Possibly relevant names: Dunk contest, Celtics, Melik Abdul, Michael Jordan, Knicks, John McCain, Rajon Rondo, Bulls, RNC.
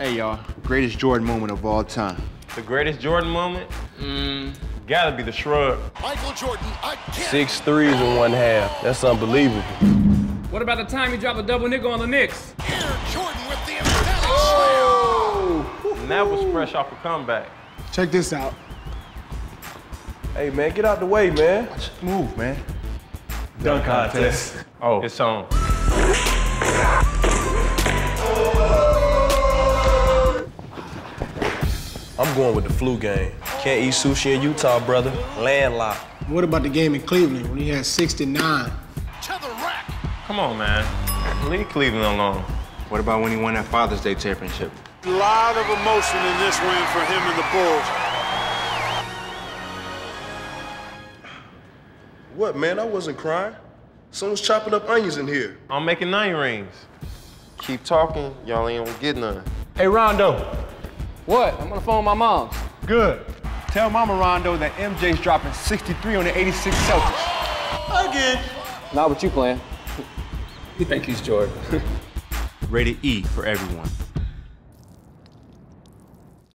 Hey y'all, greatest Jordan moment of all time. The greatest Jordan moment? Gotta be the shrug. Michael Jordan, again. 6 threes in 1/2. That's unbelievable. What about the time you drop a double nigga on the Knicks? Here, Jordan with the emphatic slam. And that was fresh off a comeback. Check this out. Hey man, get out the way, man. Watch it move, man. Dunk contest. Oh, it's on. I'm going with the flu game. Can't eat sushi in Utah, brother. Landlocked. What about the game in Cleveland when he had 69? To the rack. Come on, man. Leave Cleveland alone. What about when he won that Father's Day championship? A lot of emotion in this win for him and the Bulls. What, man? I wasn't crying. Someone's chopping up onions in here. I'm making onion rings. Keep talking, y'all ain't gonna get none. Hey, Rondo. What? I'm gonna phone my mom. Good. Tell Mama Rondo that MJ's dropping 63 on the 86 Celtics. Again. Not what you playing. You think he's Jordan. Rated E for everyone.